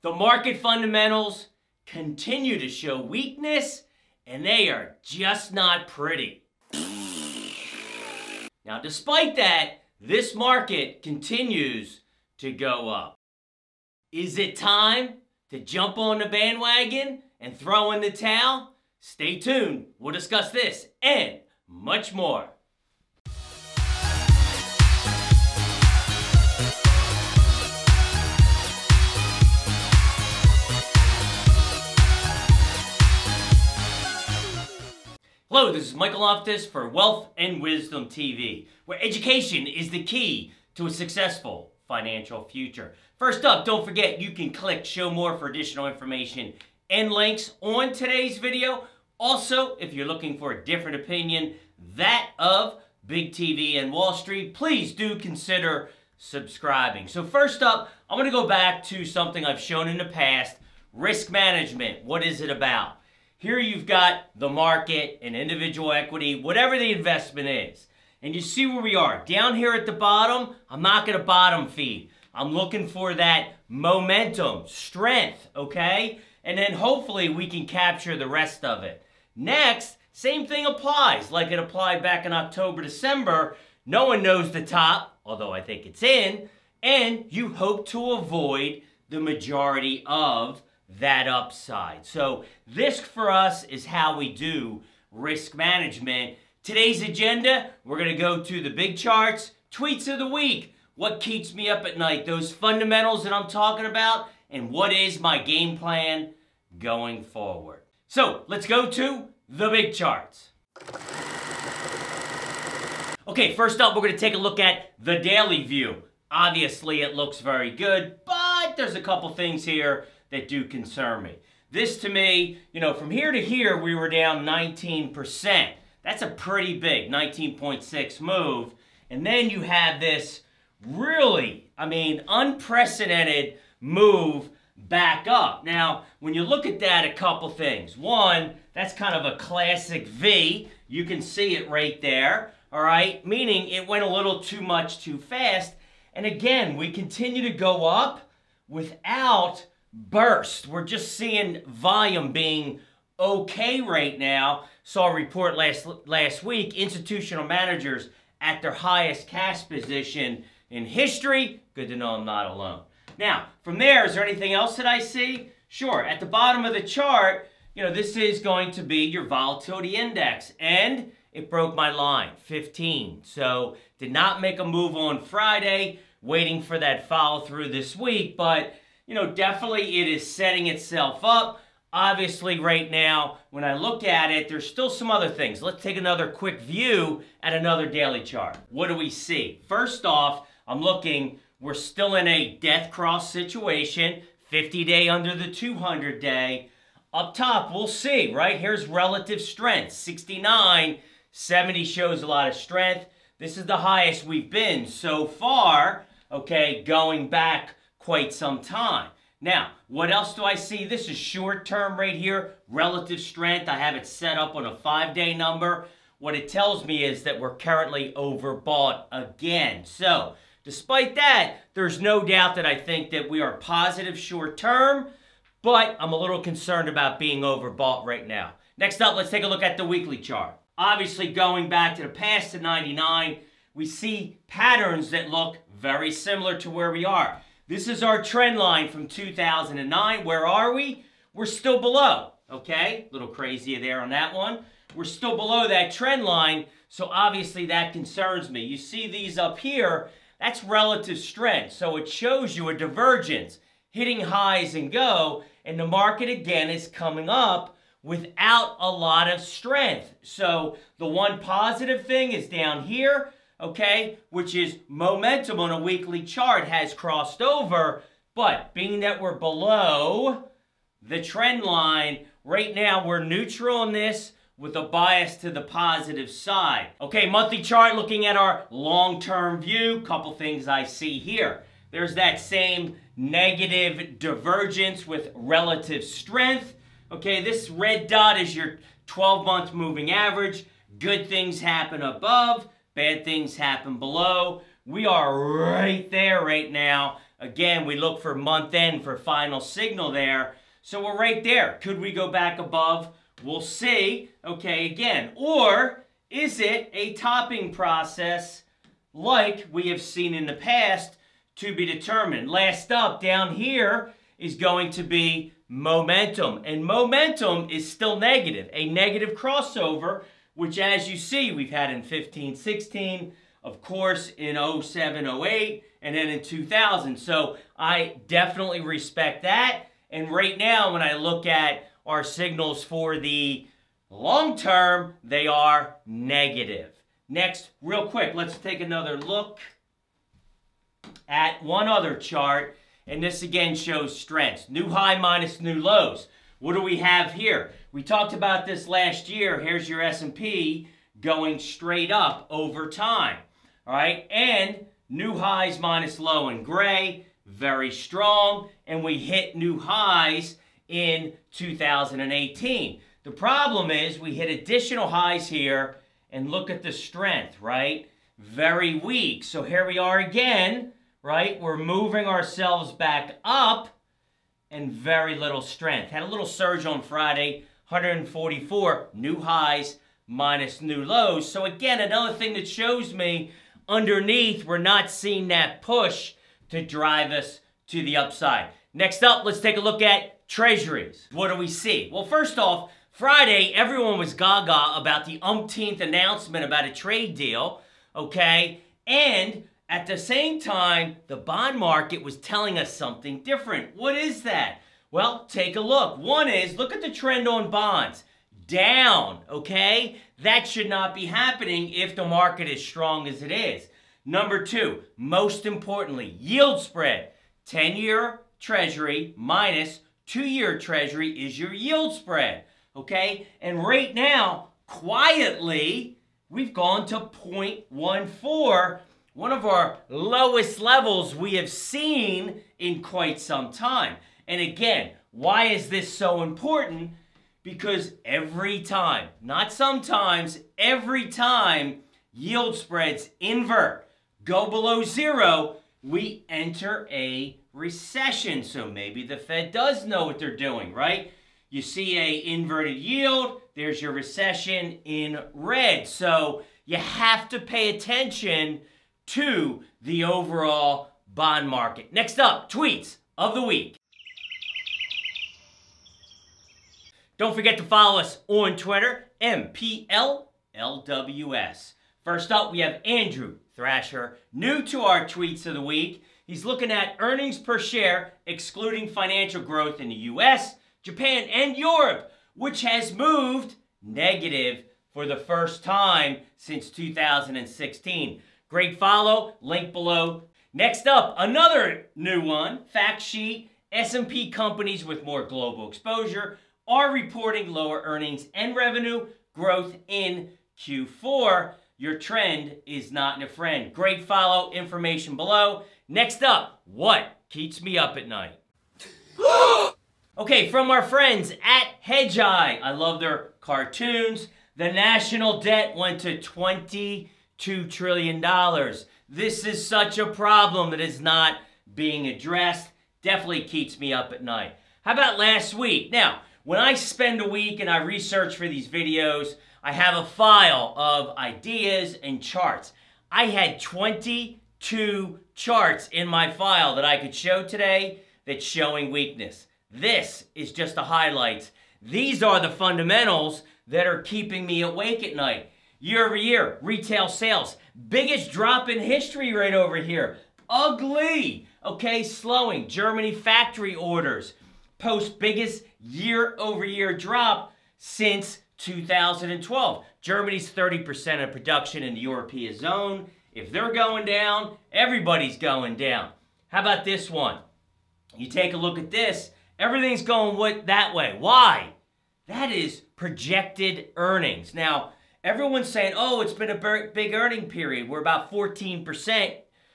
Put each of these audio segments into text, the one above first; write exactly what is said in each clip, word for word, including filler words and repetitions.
The market fundamentals continue to show weakness, and they are just not pretty. Now, despite that, this market continues to go up. Is it time to jump on the bandwagon and throw in the towel? Stay tuned. We'll discuss this and much more. Hello, this is Michael Loftus for Wealth and Wisdom T V, where education is the key to a successful financial future. First up, don't forget you can click show more for additional information and links on today's video. Also, if you're looking for a different opinion, that of Big T V and Wall Street, please do consider subscribing. So first up, I'm going to go back to something I've shown in the past, risk management. What is it about? Here you've got the market and individual equity, whatever the investment is. And you see where we are. Down here at the bottom, I'm not going to bottom feed. I'm looking for that momentum, strength, okay? And then hopefully we can capture the rest of it. Next, same thing applies, like it applied back in October, December. No one knows the top, although I think it's in. And you hope to avoid the majority of that upside. So this for us is how we do risk management. Today's agenda, we're going to go to the big charts, tweets of the week, what keeps me up at night, those fundamentals that I'm talking about, and what is my game plan going forward. So let's go to the big charts. Okay, first up, we're going to take a look at the daily view. Obviously, it looks very good, but there's a couple things here that do concern me. This to me, you know, from here to here, we were down nineteen percent. That's a pretty big nineteen point six move. And then you have this really, I mean, unprecedented move back up. Now, when you look at that, a couple things. One, that's kind of a classic V. You can see it right there, all right? Meaning it went a little too much too fast. And again, we continue to go up without burst. We're just seeing volume being okay right now. Saw a report last last week, institutional managers at their highest cash position in history. Good to know I'm not alone. Now, from there, is there anything else that I see? Sure, at the bottom of the chart, you know, this is going to be your volatility index, and it broke my line, fifteen. So, did not make a move on Friday, waiting for that follow through this week, but you know, definitely it is setting itself up. Obviously, right now, when I look at it, there's still some other things. Let's take another quick view at another daily chart. What do we see? First off, I'm looking, we're still in a death cross situation, fifty day under the two hundred day. Up top, we'll see, right? Here's relative strength, sixty-nine, seventy shows a lot of strength. This is the highest we've been so far, okay, going back quite some time. Now, what else do I see? This is short term right here, relative strength. I have it set up on a five day number. What it tells me is that we're currently overbought again. So, despite that, there's no doubt that I think that we are positive short term, but I'm a little concerned about being overbought right now. Next up, let's take a look at the weekly chart. Obviously, going back to the past to ninety-nine, we see patterns that look very similar to where we are. This is our trend line from two thousand nine. Where are we? We're still below, okay? A little crazy there on that one. We're still below that trend line, so obviously that concerns me. You see these up here, that's relative strength, so it shows you a divergence, hitting highs and go, and the market again is coming up without a lot of strength. So the one positive thing is down here, okay, which is momentum on a weekly chart has crossed over, but being that we're below the trend line, right now we're neutral on this with a bias to the positive side. Okay, monthly chart, looking at our long-term view, couple things I see here. There's that same negative divergence with relative strength. Okay, this red dot is your twelve month moving average. Good things happen above. Bad things happen below. We are right there right now. Again, we look for month end for final signal there. So we're right there. Could we go back above? We'll see. Okay, again. Or is it a topping process like we have seen in the past? To be determined. Last up down here is going to be momentum. And momentum is still negative. A negative crossover, which as you see, we've had in fifteen, sixteen, of course in oh seven, oh eight, and then in two thousand. So I definitely respect that. And right now, when I look at our signals for the long term, they are negative. Next, real quick, let's take another look at one other chart. And this again shows strengths. New high minus new lows. What do we have here? We talked about this last year. Here's your S and P going straight up over time. All right. And new highs minus low in gray. Very strong. And we hit new highs in two thousand eighteen. The problem is we hit additional highs here. And look at the strength, right? Very weak. So here we are again, right? We're moving ourselves back up and very little strength. Had a little surge on Friday, one hundred forty-four new highs minus new lows. So again, another thing that shows me underneath, we're not seeing that push to drive us to the upside. Next up, let's take a look at treasuries. What do we see? Well, first off, Friday, everyone was gaga about the umpteenth announcement about a trade deal. Okay, and at the same time, the bond market was telling us something different. What is that? Well, take a look. One is, look at the trend on bonds. Down, okay? That should not be happening if the market is strong as it is. Number two, most importantly, yield spread. ten-year treasury minus two-year treasury is your yield spread, okay? And right now, quietly, we've gone to zero point one four, one of our lowest levels we have seen in quite some time. And again, why is this so important? Because every time, not sometimes, every time yield spreads invert, go below zero, we enter a recession. So maybe the Fed does know what they're doing, right? You see a inverted yield, there's your recession in red. So you have to pay attention to the overall bond market. Next up, tweets of the week. Don't forget to follow us on Twitter, M P L L W S. First up, we have Andrew Thrasher, new to our tweets of the week. He's looking at earnings per share, excluding financial growth in the U S, Japan, and Europe, which has moved negative for the first time since two thousand sixteen. Great follow, link below. Next up, another new one, fact sheet. S and P companies with more global exposure are reporting lower earnings and revenue growth in Q four. Your trend is not your friend. Great follow, information below. Next up, what keeps me up at night? Okay, from our friends at Hedgeye, I love their cartoons. The national debt went to twenty-two trillion dollars. This is such a problem that is not being addressed. Definitely keeps me up at night. How about last week? Now, when I spend a week and I research for these videos, I have a file of ideas and charts. I had twenty-two charts in my file that I could show today that's showing weakness. This is just the highlights. These are the fundamentals that are keeping me awake at night. Year over year, retail sales. Biggest drop in history right over here. Ugly. Okay, slowing. Germany factory orders. Post biggest year over year drop since two thousand twelve. Germany's thirty percent of production in the European zone. If they're going down, everybody's going down. How about this one? You take a look at this. Everything's going what, that way. Why? That is projected earnings. Now, everyone's saying, oh, it's been a big earning period. We're about fourteen percent,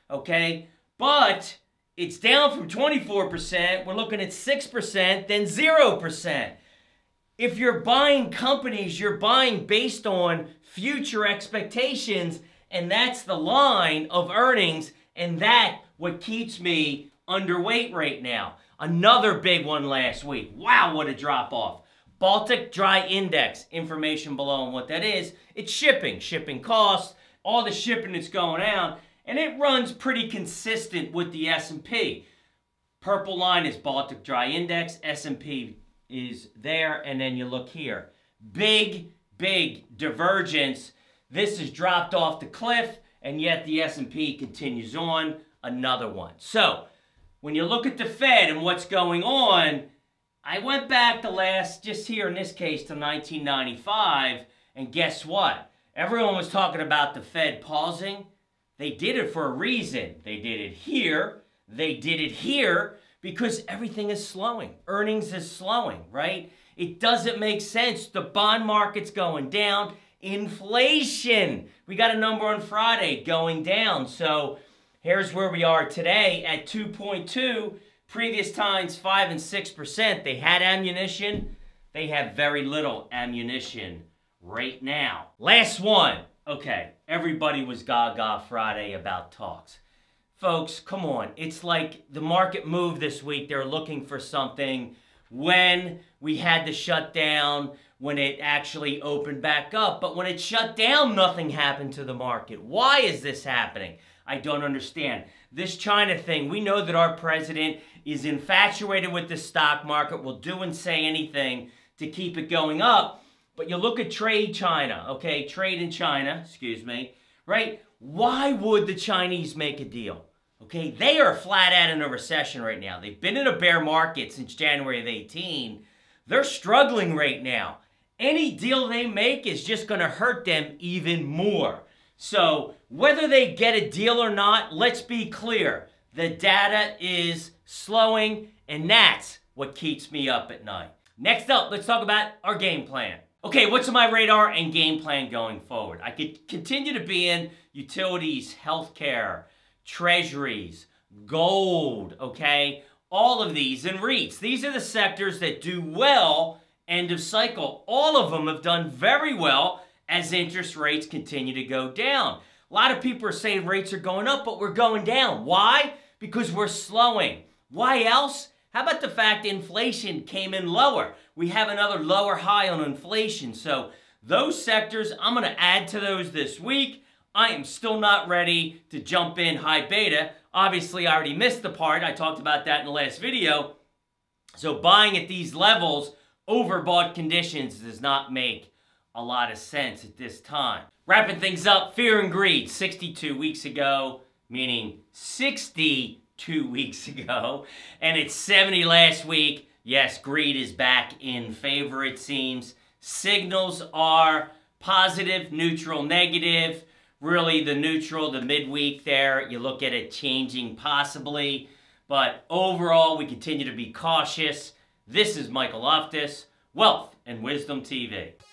okay? But it's down from twenty-four percent. We're looking at six percent, then zero percent. If you're buying companies, you're buying based on future expectations, and that's the line of earnings, and that's what keeps me underweight right now. Another big one last week. Wow, what a drop off. Baltic Dry Index, information below on what that is. It's shipping, shipping costs, all the shipping that's going out, and it runs pretty consistent with the S and P. Purple line is Baltic Dry Index, S and P is there, and then you look here. Big, big divergence. This has dropped off the cliff, and yet the S and P continues on. Another one. So, when you look at the Fed and what's going on, I went back to last, just here in this case, to nineteen ninety-five, and guess what? Everyone was talking about the Fed pausing. They did it for a reason. They did it here. They did it here because everything is slowing. Earnings is slowing, right? It doesn't make sense. The bond market's going down. Inflation. We got a number on Friday going down. So here's where we are today at two point two. Previous times, five and six percent. They had ammunition. They have very little ammunition right now. Last one. Okay, everybody was gaga Friday about talks. Folks, come on. It's like the market moved this week. They're looking for something. When we had the shutdown, when it actually opened back up. But when it shut down, nothing happened to the market. Why is this happening? I don't understand. This China thing, we know that our president is infatuated with the stock market, will do and say anything to keep it going up. But you look at trade China, okay? Trade in China, excuse me, right? Why would the Chinese make a deal? Okay, they are flat out in a recession right now. They've been in a bear market since January of eighteen. They're struggling right now. Any deal they make is just going to hurt them even more. So whether they get a deal or not, let's be clear. The data is slowing, and that's what keeps me up at night. Next up, let's talk about our game plan. Okay, what's on my radar and game plan going forward? I could continue to be in utilities, healthcare, treasuries, gold, okay? All of these and REITs. These are the sectors that do well end of cycle. All of them have done very well as interest rates continue to go down. A lot of people are saying rates are going up, but we're going down. Why? Because we're slowing. Why else? How about the fact inflation came in lower? We have another lower high on inflation. So those sectors, I'm going to add to those this week. I am still not ready to jump in high beta. Obviously, I already missed the part. I talked about that in the last video. So buying at these levels, overbought conditions, does not make a lot of sense at this time. Wrapping things up, fear and greed, sixty-two weeks ago, meaning sixty-two weeks ago, and it's seventy last week. Yes, greed is back in favor, it seems. Signals are positive, neutral, negative. Really, the neutral, the midweek there, you look at it changing possibly, but overall, we continue to be cautious. This is Michael Loftus, Wealth and Wisdom T V.